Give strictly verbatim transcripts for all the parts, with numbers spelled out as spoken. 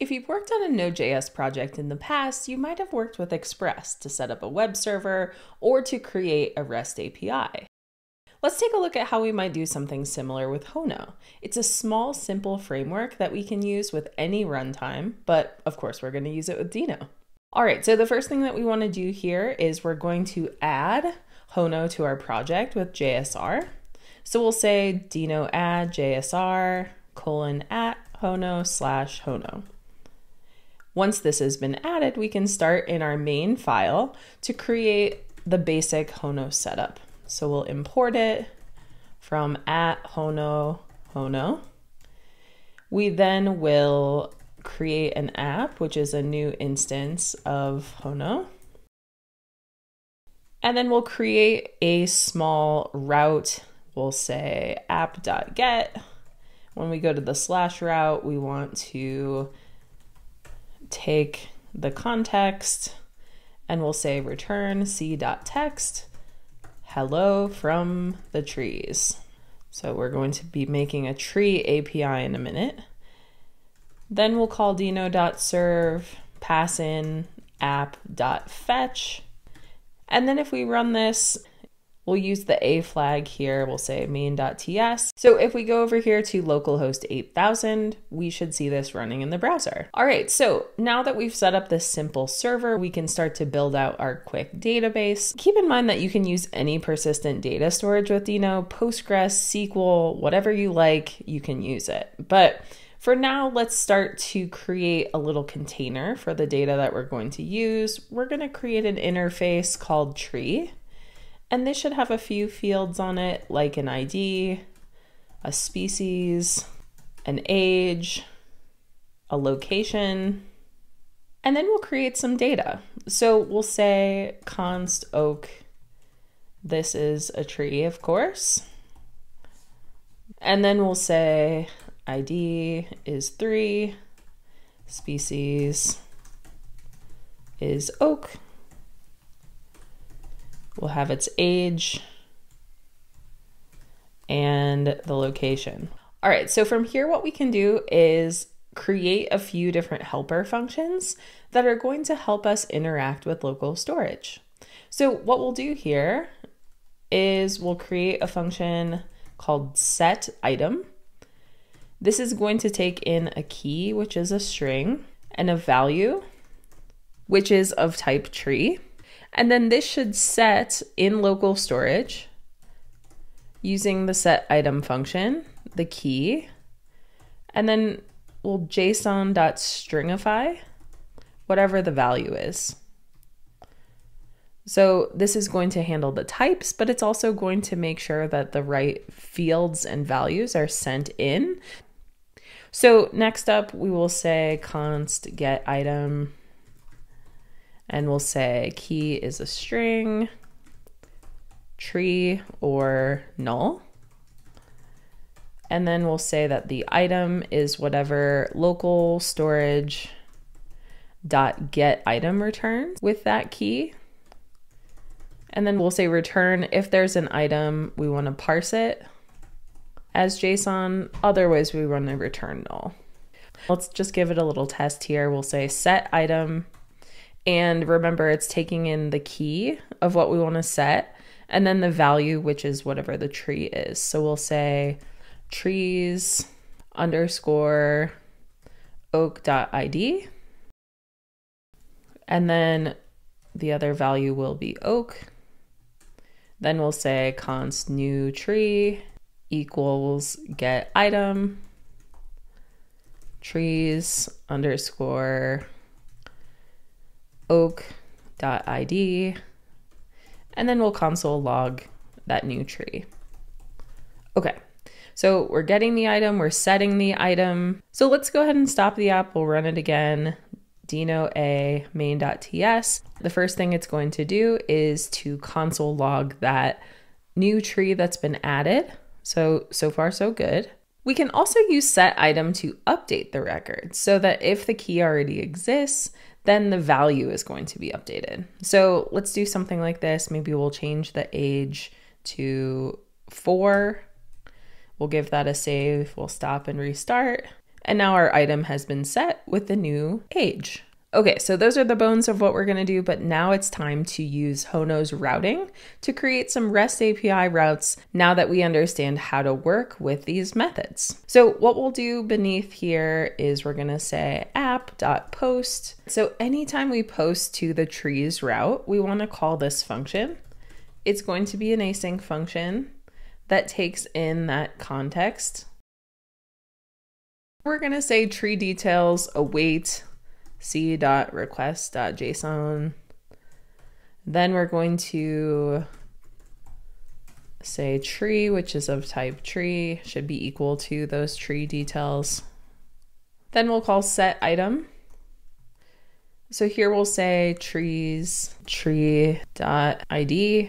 If you've worked on a Node.js project in the past, you might have worked with Express to set up a web server or to create a REST A P I. Let's take a look at how we might do something similar with Hono. It's a small, simple framework that we can use with any runtime, but of course we're going to use it with Deno. All right, so the first thing that we want to do here is we're going to add Hono to our project with J S R. So we'll say Deno add J S R colon at Hono slash Hono. Once this has been added, we can start in our main file to create the basic Hono setup. So we'll import it from at Hono Hono. We then will create an app, which is a new instance of Hono. And then we'll create a small route. We'll say app.get. When we go to the slash route, we want to take the context and we'll say return c.text. Hello from the trees. So we're going to be making a tree A P I in a minute. Then we'll call deno.serve, pass in app.fetch. And then if we run this, we'll use the A flag here. We'll say main.ts. So if we go over here to localhost eight thousand, we should see this running in the browser. All right, so now that we've set up this simple server, we can start to build out our quick database. Keep in mind that you can use any persistent data storage with Deno, Postgres, S Q L, whatever you like, you can use it. But for now, let's start to create a little container for the data that we're going to use. We're going to create an interface called tree, and this should have a few fields on it, like an I D, a species, an age, a location, and then we'll create some data. So we'll say const oak, this is a tree, of course, and then we'll say I D is three, species is oak. We'll have its age and the location. All right, so from here, what we can do is create a few different helper functions that are going to help us interact with local storage. So what we'll do here is we'll create a function called setItem. This is going to take in a key, which is a string, and a value, which is of type tree. And then this should set in local storage using the setItem function, the key, and then we'll JSON.stringify whatever the value is. So this is going to handle the types, but it's also going to make sure that the right fields and values are sent in. So next up, we will say const get item, and we'll say key is a string, tree or null. And then we'll say that the item is whatever local storage dot get item returns with that key. And then we'll say return if there's an item, we want to parse it as JSON. Otherwise, we want to return null. Let's just give it a little test here. We'll say set item. And remember, it's taking in the key of what we want to set and then the value, which is whatever the tree is. So we'll say trees underscore oak.id. And then the other value will be oak. Then we'll say const new tree equals get item trees underscore oak.id, and then we'll console log that new tree. Okay, so we're getting the item, we're setting the item. So let's go ahead and stop the app. We'll run it again, deno a main.ts. The first thing it's going to do is to console log that new tree that's been added. So, so far so good. We can also use set item to update the record so that if the key already exists, then the value is going to be updated. So let's do something like this. Maybe we'll change the age to four. We'll give that a save. We'll stop and restart. And now our item has been set with the new age. Okay, so those are the bones of what we're gonna do, but now it's time to use Hono's routing to create some REST A P I routes now that we understand how to work with these methods. So what we'll do beneath here is we're gonna say app.post. So anytime we post to the trees route, we wanna call this function. It's going to be an async function that takes in that context. We're gonna say tree details await c.request.json. Then we're going to say tree, which is of type tree, should be equal to those tree details. Then we'll call set item. So here we'll say trees, tree.id,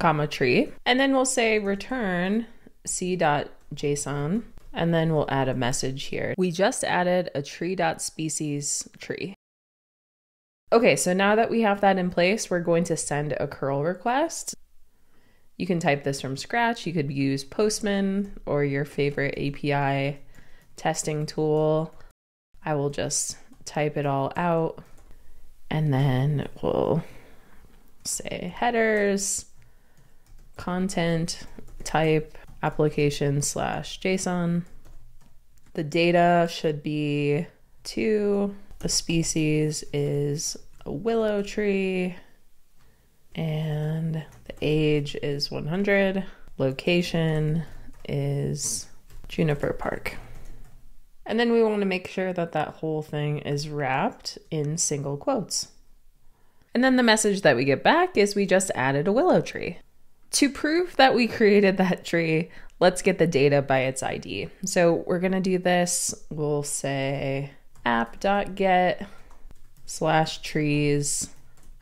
comma tree. And then we'll say return c.json. And then we'll add a message here. We just added a tree.species tree. Okay, so now that we have that in place, we're going to send a curl request. You can type this from scratch. You could use Postman or your favorite A P I testing tool. I will just type it all out, and then we'll say headers, content, type, application slash JSON. The data should be two. The species is a willow tree, and the age is one hundred. Location is Juniper Park. And then we want to make sure that that whole thing is wrapped in single quotes. And then the message that we get back is we just added a willow tree. To prove that we created that tree, let's get the data by its I D. So we're going to do this. We'll say app.get slash trees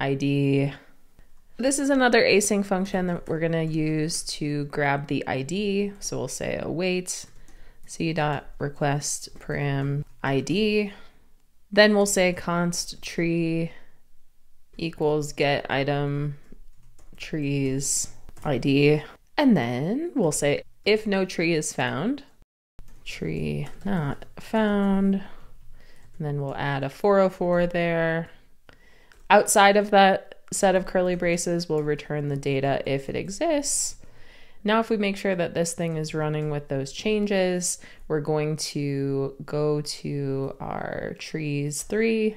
I D. This is another async function that we're gonna use to grab the I D. So we'll say await c.request param I D. Then we'll say const tree equals get item trees I D. And then we'll say if no tree is found, tree not found. And then we'll add a four oh four there. Outside of that set of curly braces, we'll return the data if it exists. Now, if we make sure that this thing is running with those changes, we're going to go to our trees three,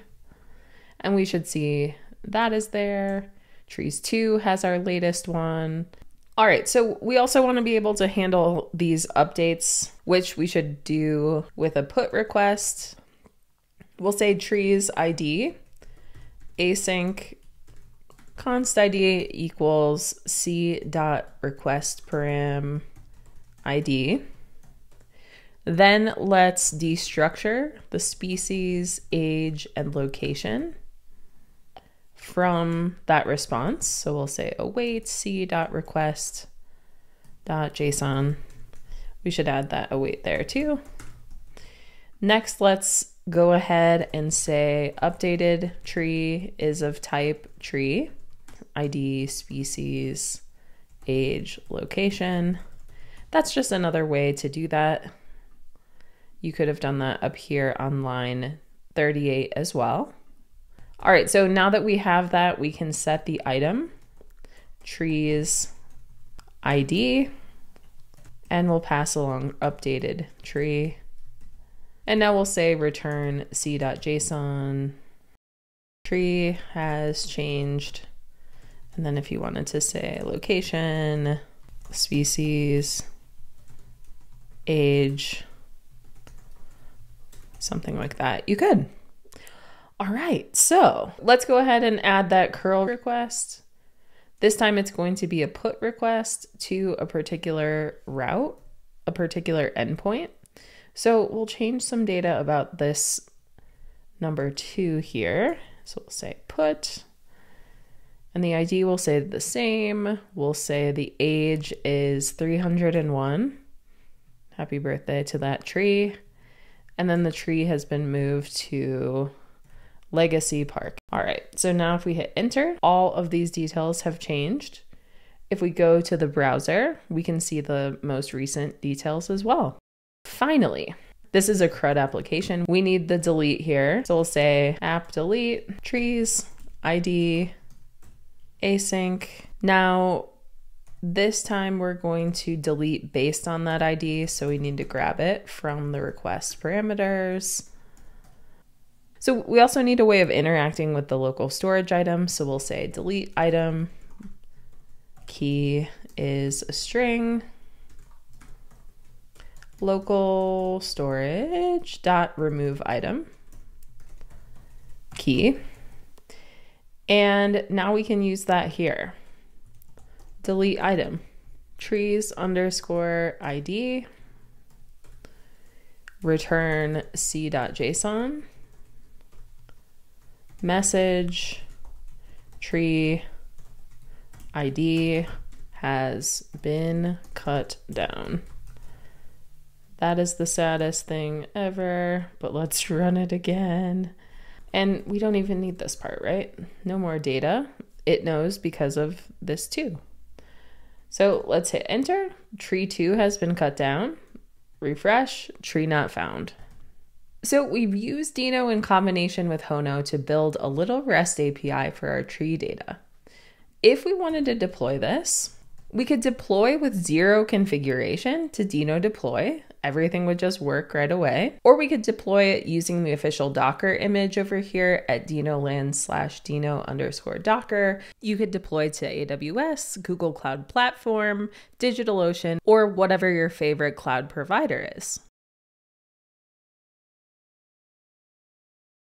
and we should see that is there. Trees two has our latest one. All right, so we also want to be able to handle these updates, which we should do with a put request. We'll say trees I D, async const I D equals c.requestParam I D. Then let's destructure the species, age, and location from that response. So we'll say await c.request.json. We should add that await there too. Next, let's go ahead and say updated tree is of type tree, I D, species, age, location. That's just another way to do that. You could have done that up here on line thirty-eight as well. All right, so now that we have that, we can set the item, trees I D, and we'll pass along updated tree. And now we'll say return c.json. Tree has changed. And then if you wanted to say location, species, age, something like that, you could. All right, so let's go ahead and add that curl request. This time it's going to be a put request to a particular route, a particular endpoint. So we'll change some data about this number two here. So we'll say put, and the I D will say the same. We'll say the age is three hundred one. Happy birthday to that tree. And then the tree has been moved to Legacy Park. All right, so now if we hit enter, all of these details have changed. If we go to the browser, we can see the most recent details as well. Finally, This is a CRUD application. We need the delete here. So we'll say app delete trees, I D, async. Now, this time we're going to delete based on that I D. So we need to grab it from the request parameters. So we also need a way of interacting with the local storage item. So we'll say delete item, key is a string, local storage dot remove item, key. And now we can use that here. Delete item, trees underscore I D, return c.json, message, tree, I D has been cut down. That is the saddest thing ever, but let's run it again. And we don't even need this part, right? No more data. It knows because of this too. So let's hit enter. Tree two has been cut down. Refresh, tree not found. So we've used Deno in combination with Hono to build a little REST A P I for our tree data. If we wanted to deploy this, we could deploy with zero configuration to Deno Deploy. Everything would just work right away. Or we could deploy it using the official Docker image over here at denoland slash deno underscore Docker. You could deploy to A W S, Google Cloud Platform, DigitalOcean, or whatever your favorite cloud provider is.